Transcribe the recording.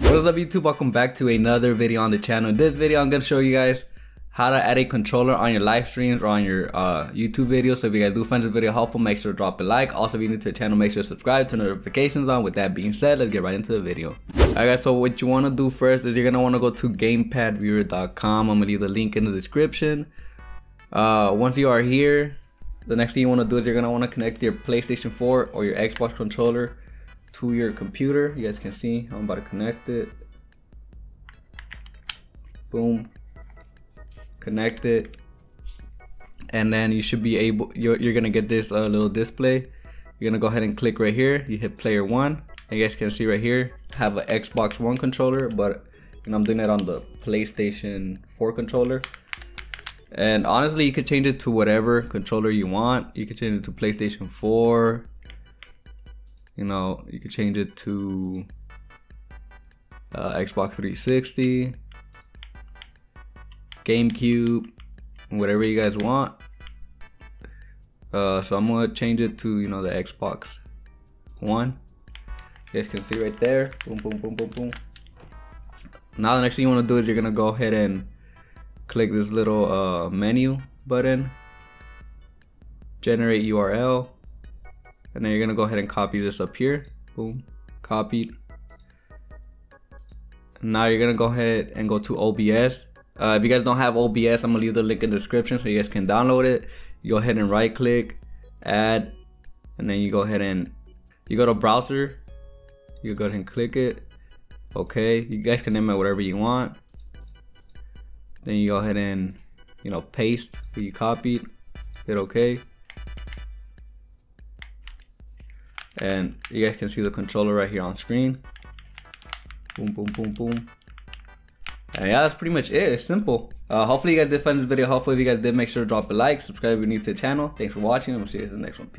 What's up YouTube, welcome back to another video on the channel. In this video I'm going to show you guys how to add a controller on your live streams or on your YouTube videos. So if you guys do find this video helpful, make sure to drop a like. Also if you're new to the channel, make sure to subscribe, turn notifications on. With that being said, let's get right into the video. Alright guys, so what you want to do first is you're going to want to go to gamepadviewer.com. I'm going to leave the link in the description. Once you are here, the next thing you want to do is you're going to want to connect your PlayStation 4 or your Xbox controller to your computer. You guys can see I'm about to connect it. Boom. Connect it, and then you should be able, you're gonna get this little display. You're gonna go ahead and click right here. You hit player one, and you guys can see right here I have an Xbox One controller, but you know, I'm doing that on the PlayStation 4 controller. And honestly, you could change it to whatever controller you want. You could change it to PlayStation 4. You know, you could change it to Xbox 360. GameCube, whatever you guys want. So I'm gonna change it to, you know, the Xbox One. You guys can see right there. Boom, boom, boom, boom, boom. Now the next thing you want to do is you're gonna go ahead and click this little menu button, generate URL, and then you're gonna go ahead and copy this up here. Boom, copied. Now you're gonna go ahead and go to OBS. If you guys don't have OBS, I'm gonna leave the link in the description so you guys can download it. You go ahead and right click, add, and then you go ahead and you go to browser, you go ahead and click it. Okay, you guys can name it whatever you want. Then you go ahead and, you know, paste what you copied, hit okay, and you guys can see the controller right here on screen. Boom, boom, boom, boom. And yeah, that's pretty much it. It's simple. Hopefully you guys did find this video helpful. If you guys did, make sure to drop a like, subscribe if you're new to the channel. Thanks for watching, and we'll see you guys in the next one. Peace.